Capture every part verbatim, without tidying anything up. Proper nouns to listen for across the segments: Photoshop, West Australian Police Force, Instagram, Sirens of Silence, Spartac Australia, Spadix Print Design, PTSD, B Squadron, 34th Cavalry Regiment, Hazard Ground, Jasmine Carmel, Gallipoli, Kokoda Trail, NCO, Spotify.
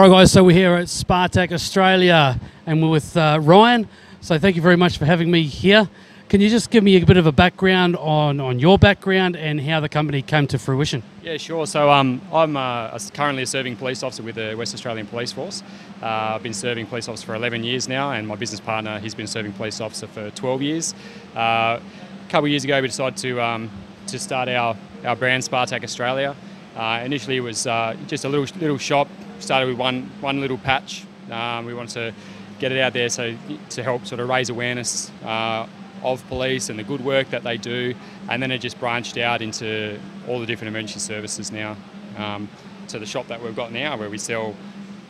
Alright guys, so we're here at Spartac Australia and we're with uh, Ryan, so thank you very much for having me here. Can you just give me a bit of a background on, on your background and how the company came to fruition? Yeah, sure. So um, I'm uh, currently a serving police officer with the West Australian Police Force. Uh, I've been serving police officer for eleven years now, and my business partner, he's been serving police officer for twelve years. Uh, a couple of years ago we decided to, um, to start our, our brand Spartac Australia. Uh, initially it was uh, just a little, little shop, started with one, one little patch. Um, we wanted to get it out there so to help sort of raise awareness uh, of police and the good work that they do, and then it just branched out into all the different emergency services now. Um, to the shop that we've got now, where we sell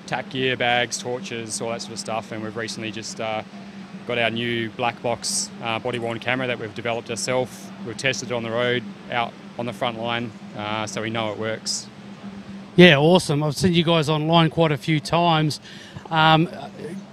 tack gear, bags, torches, all that sort of stuff, and we've recently just uh, got our new black box uh, body-worn camera that we've developed ourselves. We've tested it on the road, out on the front line, uh, so we know it works. Yeah, awesome. I've seen you guys online quite a few times. Um,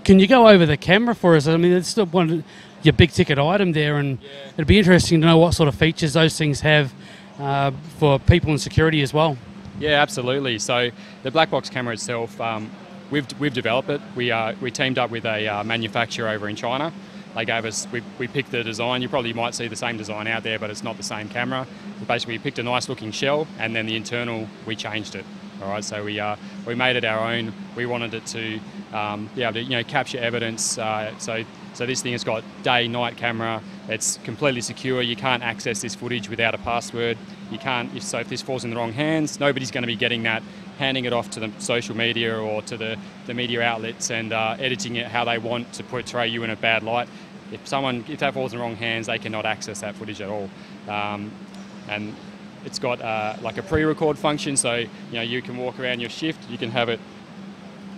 can you go over the camera for us? I mean, it's still one of your big ticket item there, and yeah, it'd be interesting to know what sort of features those things have uh, for people in security as well. Yeah, absolutely. So the black box camera itself, um, we've we've developed it. We uh, we teamed up with a uh, manufacturer over in China. They gave us, we, we picked the design. You probably might see the same design out there, but it's not the same camera. We basically picked a nice looking shell, and then the internal, we changed it. All right, so we uh, we made it our own. We wanted it to um, be able to, you know, capture evidence. Uh, so so this thing has got day-night camera. It's completely secure. You can't access this footage without a password. You can't. If, so if this falls in the wrong hands, nobody's going to be getting that, handing it off to the social media or to the the media outlets and uh, editing it how they want to portray you in a bad light. If someone, if that falls in the wrong hands, they cannot access that footage at all. Um, and It's got uh, like a pre-record function, so you know you can walk around your shift, you can have it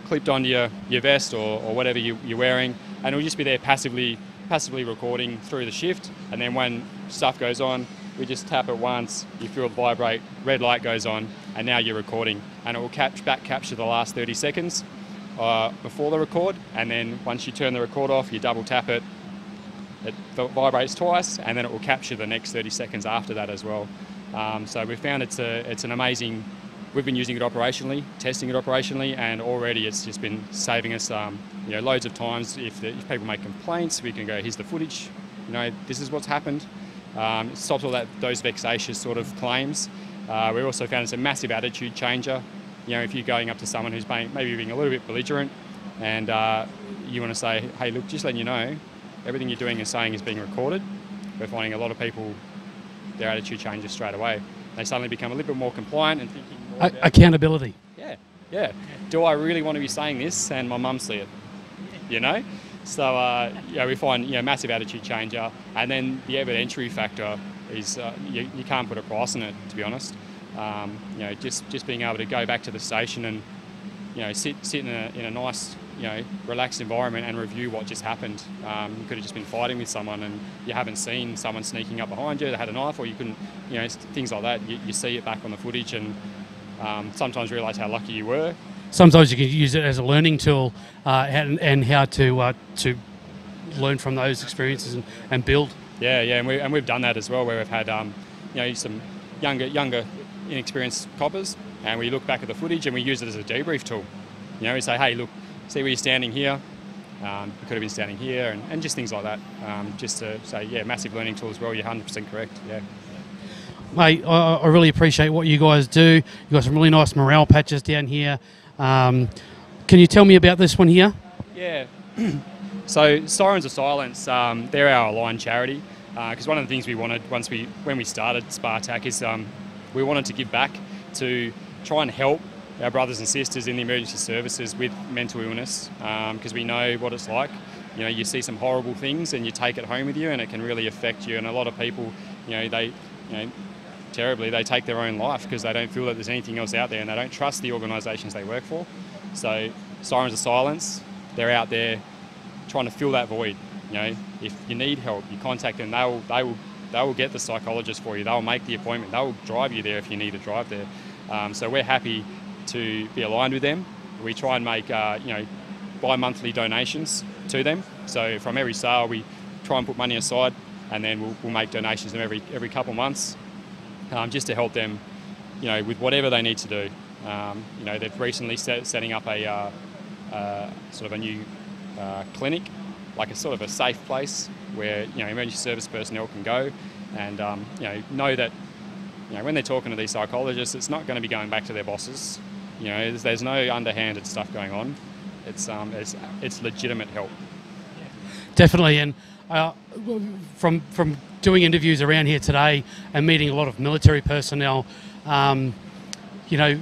clipped onto your, your vest or, or whatever you, you're wearing, and it'll just be there passively passively recording through the shift, and then when stuff goes on, we just tap it once, you feel it vibrate, red light goes on, and now you're recording. And it will catch, back capture the last thirty seconds uh, before the record, and then once you turn the record off, you double tap it, it vibrates twice, and then it will capture the next thirty seconds after that as well. Um, so we found it's a it's an amazing. We've been using it operationally, testing it operationally, and already it's just been saving us, um, you know, loads of times. If, the, if people make complaints, we can go, here's the footage. You know, this is what's happened. Um, it stops all that those vexatious sort of claims. Uh, we also found it's a massive attitude changer. You know, if you're going up to someone who's being, maybe being a little bit belligerent, and uh, you want to say, hey, look, just letting you know, everything you're doing and saying is being recorded. We're finding a lot of people, their attitude changes straight away. They suddenly become a little bit more compliant and thinking more about accountability. Yeah, yeah. Do I really want to be saying this? And my mum see it, you know? So uh, yeah, we find, you know, massive attitude changer. And then the evidentiary factor is uh, you, you can't put a price on it, to be honest. Um, you know, just, just being able to go back to the station and, you know, sit, sit in, a, in a nice, you know, relaxed environment and review what just happened. Um, you could have just been fighting with someone and you haven't seen someone sneaking up behind you that had a knife, or you couldn't, you know, things like that. You, you see it back on the footage and um, sometimes realise how lucky you were. Sometimes you can use it as a learning tool uh, and, and how to uh, to learn from those experiences and, and build. Yeah, yeah, and, we, and we've done that as well, where we've had, um, you know, some younger, younger inexperienced coppers, and we look back at the footage and we use it as a debrief tool. You know, we say, hey, look, see where you're standing here, um, you could have been standing here, and, and just things like that. Um, just to say, yeah, massive learning tool as well, you're one hundred percent correct, yeah. Mate, I, I really appreciate what you guys do. You've got some really nice morale patches down here. Um, can you tell me about this one here? Yeah, so Sirens of Silence, um, they're our aligned charity, because uh, one of the things we wanted once we, when we started Spartac is um, we wanted to give back to try and help our brothers and sisters in the emergency services with mental illness, because um, we know what it's like. You know, you see some horrible things and you take it home with you, and it can really affect you. And a lot of people, you know, they, you know, terribly, they take their own life because they don't feel that there's anything else out there, and they don't trust the organisations they work for. So Sirens of Silence, they're out there trying to fill that void. You know, if you need help, you contact them. They will, they will, they will get the psychologist for you. They will make the appointment. They will drive you there if you need to drive there. Um, so we're happy to be aligned with them. We try and make uh, you know, bi-monthly donations to them. So from every sale we try and put money aside, and then we'll, we'll make donations to them every, every couple of months um, just to help them, you know, with whatever they need to do. Um, you know, they've recently set, setting up a uh, uh, sort of a new uh, clinic, like a sort of a safe place where, you know, emergency service personnel can go and, um, you know, know that, you know, when they're talking to these psychologists, it's not going to be going back to their bosses. You know, there's, there's no underhanded stuff going on. It's um, it's it's legitimate help. Yeah. Definitely, and uh, from from doing interviews around here today and meeting a lot of military personnel, um, you know,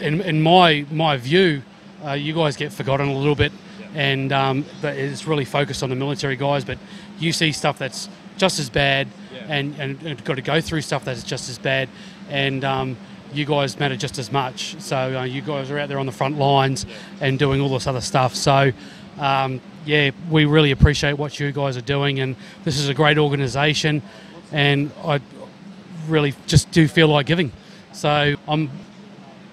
in in my my view, uh, you guys get forgotten a little bit, yeah. and um, but it's really focused on the military guys. But you see stuff that's just as bad, yeah. and and you've got to go through stuff that's just as bad, and. Um, You guys matter just as much, so uh, you guys are out there on the front lines and doing all this other stuff, so um, yeah, we really appreciate what you guys are doing, and this is a great organisation, and I really just do feel like giving, so I'm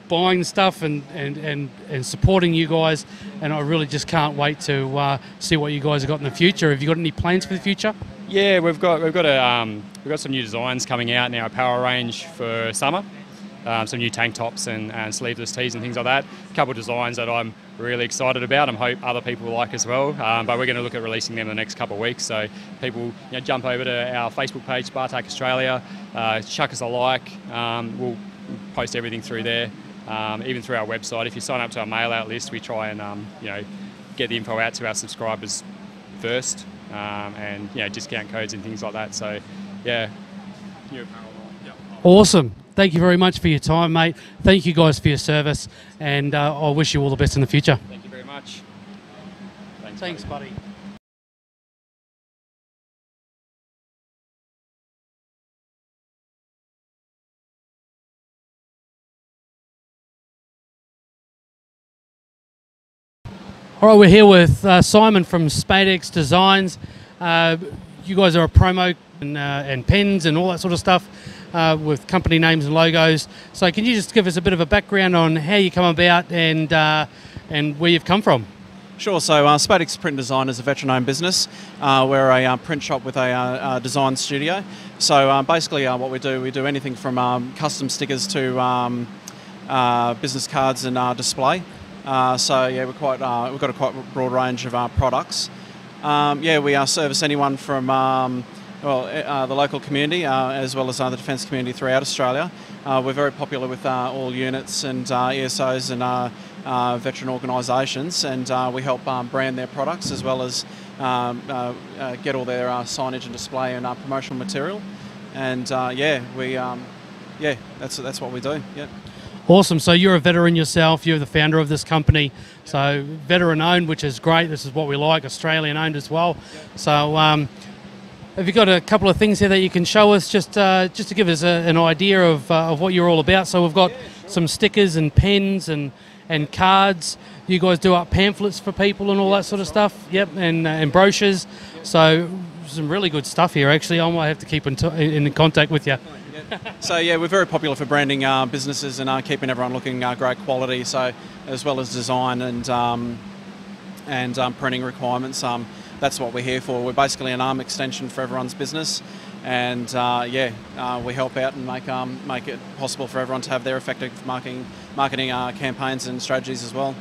buying stuff and, and, and, and supporting you guys, and I really just can't wait to uh, see what you guys have got in the future. Have you got any plans for the future? Yeah, we've got we've got a um, we've got some new designs coming out in our power range for summer. Um, some new tank tops and, and sleeveless tees and things like that. A couple of designs that I'm really excited about and hope other people will like as well. Um, but we're going to look at releasing them in the next couple of weeks. So people, you know, jump over to our Facebook page, Spartac Australia, uh, chuck us a like. Um, we'll post everything through there, um, even through our website. If you sign up to our mail out list, we try and um, you know, get the info out to our subscribers first, um, and you know, discount codes and things like that. So yeah. Awesome. Thank you very much for your time, mate. Thank you guys for your service, and uh, I wish you all the best in the future. Thank you very much. Thanks, Thanks buddy. buddy. All right, we're here with uh, Simon from Spadix Designs. Uh, you guys are a promo and, uh, and pens and all that sort of stuff. Uh, with company names and logos. So can you just give us a bit of a background on how you come about and uh, and where you've come from? Sure, so uh, Spadix Print Design is a veteran-owned business. Uh, we're a uh, print shop with a uh, uh, design studio. So uh, basically uh, what we do, we do anything from um, custom stickers to um, uh, business cards and uh, display. Uh, so yeah, we're quite, uh, we've got a quite broad range of our products. Um, yeah, we uh, service anyone from um, Well, uh, the local community, uh, as well as uh, the defence community throughout Australia. Uh, we're very popular with uh, all units and uh, E S Os and uh, uh, veteran organisations, and uh, we help um, brand their products as well as um, uh, uh, get all their uh, signage and display and uh, promotional material. And uh, yeah, we, um, yeah, that's that's what we do. Yeah. Awesome. So you're a veteran yourself. You're the founder of this company. So veteran owned, which is great. This is what we like. Australian owned as well. So. Um, Have you got a couple of things here that you can show us, just uh, just to give us a, an idea of, uh, of what you're all about? So we've got yeah, sure. some stickers and pens and and cards. You guys do up pamphlets for people and all yeah, that sort of right. stuff. Yep, and uh, and brochures. Yeah. So some really good stuff here. Actually, I might have to keep in, t in contact with you. So yeah, we're very popular for branding uh, businesses and uh, keeping everyone looking uh, great quality. So as well as design and um, and um, printing requirements. Um, That's what we're here for. We're basically an arm extension for everyone's business, and uh, yeah, uh, we help out and make um, make it possible for everyone to have their effective marketing marketing uh, campaigns and strategies as well.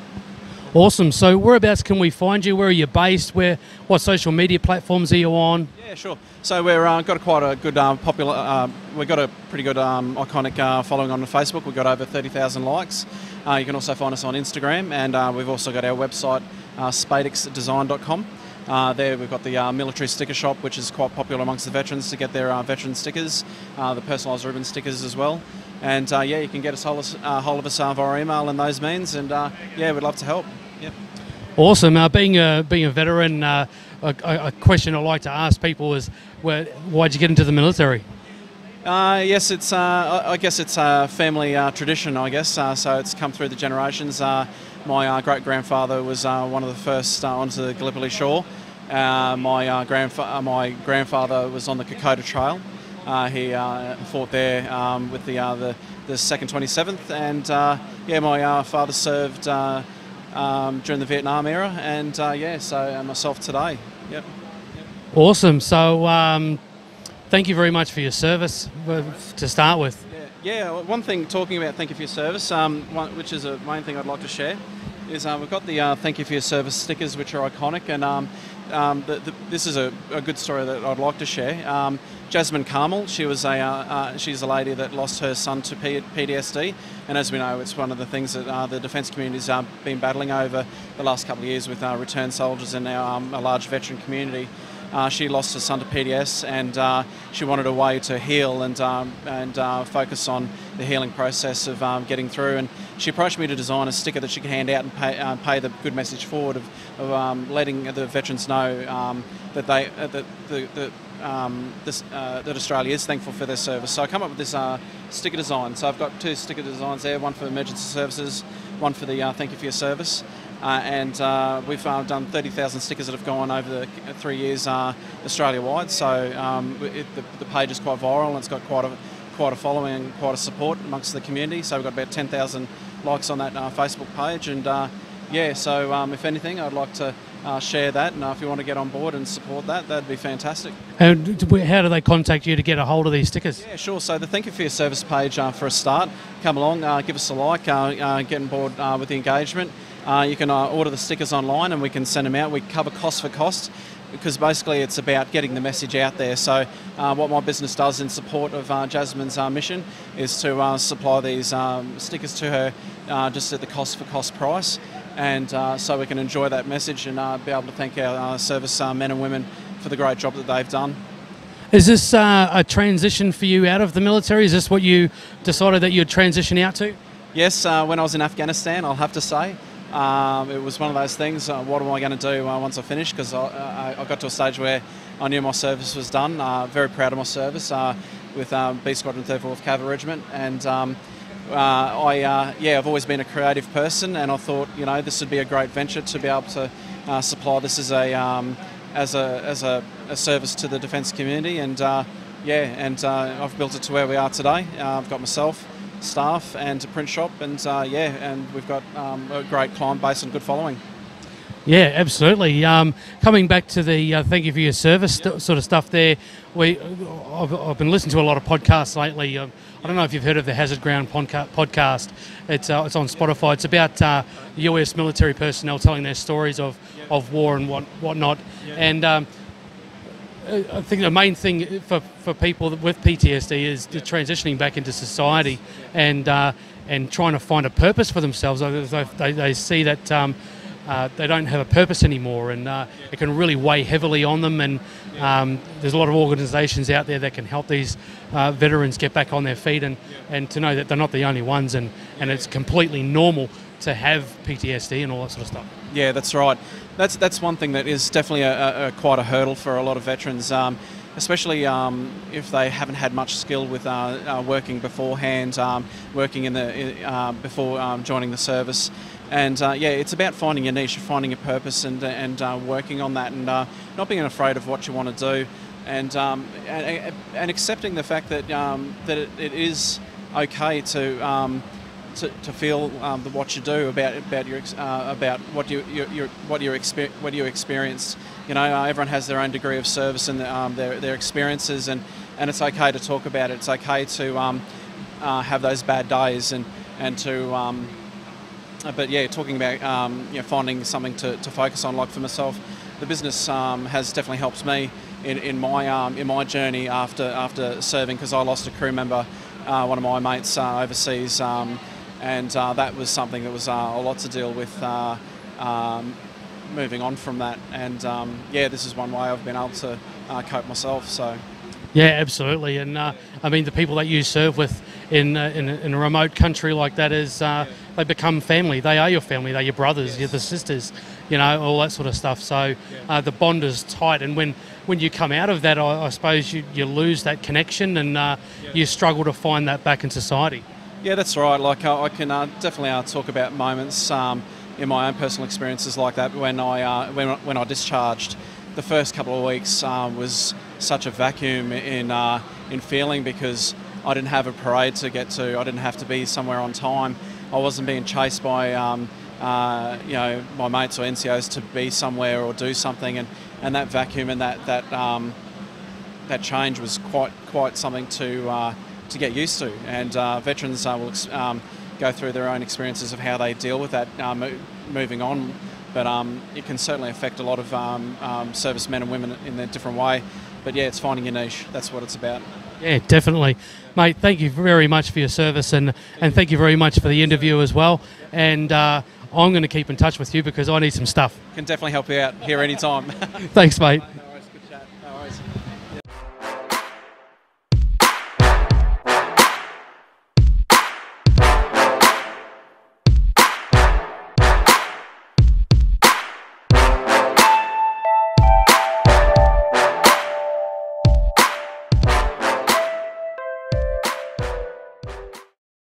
Awesome. So whereabouts can we find you? Where are you based? Where? What social media platforms are you on? Yeah, sure. So we've uh, got quite a good um, popular. Uh, we've got a pretty good um, iconic uh, following on Facebook. We've got over thirty thousand likes. Uh, you can also find us on Instagram, and uh, we've also got our website, uh, spadix design dot com. Uh, there we've got the uh, military sticker shop, which is quite popular amongst the veterans to get their uh, veteran stickers, uh, the personalised ribbon stickers as well. And uh, yeah, you can get us hold, us, uh, hold of us uh, via email and those means, and uh, yeah, we'd love to help. Yep. Awesome. Uh, being, a, being a veteran, uh, a, a question I like to ask people is, where, why'd you get into the military? Uh, yes, it's. Uh, I guess it's a family uh, tradition, I guess, uh, so it's come through the generations. Uh, My uh, great-grandfather was uh, one of the first uh, onto the Gallipoli shore. Uh, my, uh, grandfa uh, my grandfather was on the Kokoda Trail. Uh, he uh, fought there um, with the, uh, the the second twenty-seventh, and uh, yeah, my uh, father served uh, um, during the Vietnam era, and uh, yeah, so uh, myself today. Yep. Yep. Awesome. So um, thank you very much for your service to start with. Yeah. Yeah, one thing talking about thank you for your service, um, one, which is a main thing I'd like to share, is um, we've got the uh, thank you for your service stickers, which are iconic, and um, um, the, the, this is a, a good story that I'd like to share. Um, Jasmine Carmel, she was a uh, uh, she's a lady that lost her son to P T S D, and as we know, it's one of the things that uh, the defence community's uh, been battling over the last couple of years with our returned soldiers and our um, a large veteran community. Uh, she lost her son to P T S D, and uh, she wanted a way to heal and um, and uh, focus on the healing process of um, getting through. And she approached me to design a sticker that she could hand out and pay, uh, pay the good message forward of, of um, letting the veterans know um, that they uh, that the, the Um, this, uh, that Australia is thankful for their service. So I come up with this uh, sticker design. So I've got two sticker designs there, one for emergency services, one for the uh, thank you for your service. Uh, and uh, we've uh, done thirty thousand stickers that have gone over the three years uh, Australia-wide. So um, it, the, the page is quite viral, and it's got quite a, quite a following and quite a support amongst the community. So we've got about ten thousand likes on that uh, Facebook page. And uh, yeah, so um, if anything, I'd like to Uh, share that, and uh, if you want to get on board and support that, that'd be fantastic. And how do they contact you to get a hold of these stickers? Yeah, sure. So the thank you for your service page, uh, for a start, come along, uh, give us a like, uh, uh, get on board uh, with the engagement. Uh, you can uh, order the stickers online, and we can send them out. We cover cost for cost, because basically it's about getting the message out there. So uh, what my business does in support of uh, Jasmine's uh, mission is to uh, supply these um, stickers to her uh, just at the cost for cost price, and uh, so we can enjoy that message and uh, be able to thank our uh, service uh, men and women for the great job that they've done. Is this uh, a transition for you out of the military? Is this what you decided that you'd transition out to? Yes, uh, when I was in Afghanistan, I'll have to say. Um, it was one of those things, uh, what am I going to do uh, once I finish, because I, I, I got to a stage where I knew my service was done. Uh, very proud of my service uh, with um, B Squadron, thirty-fourth Cavalry Regiment, and um, uh, I, uh, yeah, I've always been a creative person, and I thought, you know, this would be a great venture to be able to uh, supply this as a, um, as a, as a, a service to the defence community, and uh, yeah, and uh, I've built it to where we are today. Uh, I've got myself, staff, and a print shop, and uh, yeah, and we've got um, a great client base and good following. Yeah, absolutely. Um, coming back to the uh, thank you for your service yep. sort of stuff there, we I've, I've been listening to a lot of podcasts lately. Um, I don't know if you've heard of the Hazard Ground podcast. It's uh, it's on Spotify. It's about uh, U S military personnel telling their stories of, yep. of war and what whatnot. Yep. And um, I think the main thing for, for people with P T S D is yeah. transitioning back into society yes. yeah. and uh, and trying to find a purpose for themselves. They, they see that um, uh, they don't have a purpose anymore, and uh, yeah. it can really weigh heavily on them. And yeah. um, there's a lot of organisations out there that can help these uh, veterans get back on their feet, and, yeah. and to know that they're not the only ones, and, yeah. and it's completely normal to have P T S D and all that sort of stuff. Yeah, that's right. That's that's one thing that is definitely a, a, a quite a hurdle for a lot of veterans, um, especially um, if they haven't had much skill with uh, uh, working beforehand, um, working in the uh, before um, joining the service. And uh, yeah, it's about finding your niche, finding your purpose, and and uh, working on that, and uh, not being afraid of what you want to do, and um, and, and accepting the fact that um, that it, it is okay to. Um, To, to feel um, the, what you do about about your uh, about what you your, your, what you exper what you experienced. You know, uh, everyone has their own degree of service and um, their their experiences, and and it's okay to talk about it. It's okay to um, uh, have those bad days, and and to um, but yeah, talking about um, you know, finding something to, to focus on. Like for myself, the business um, has definitely helped me in in my um, in my journey after after serving, because I lost a crew member, uh, one of my mates uh, overseas. Um, And uh, that was something that was uh, a lot to deal with uh, um, moving on from that. And um, yeah, this is one way I've been able to uh, cope myself. So yeah, absolutely. And uh, I mean, the people that you serve with in uh, in, in a remote country like that is uh, yeah. they become family. They are your family. They're your brothers. Yes. You're the sisters. You know, all that sort of stuff. So yeah. uh, the bond is tight. And when when you come out of that, I, I suppose you you lose that connection, and uh, yeah. you struggle to find that back in society. Yeah, that's right. Like I, I can uh, definitely uh, talk about moments um, in my own personal experiences like that. When I uh, when when I discharged, the first couple of weeks uh, was such a vacuum in uh, in feeling, because I didn't have a parade to get to. I didn't have to be somewhere on time. I wasn't being chased by um, uh, you know, my mates or N C Os to be somewhere or do something. And, and that vacuum and that that um, that change was quite quite something to. Uh, to get used to, and uh, veterans uh, will um, go through their own experiences of how they deal with that uh, mo moving on. But um, it can certainly affect a lot of um, um, servicemen and women in a different way. But yeah, it's finding your niche. That's what it's about. Yeah, definitely. Mate, thank you very much for your service, and, and thank you very much for the interview as well. And uh, I'm going to keep in touch with you because I need some stuff. Can definitely help you out here anytime. Thanks, mate.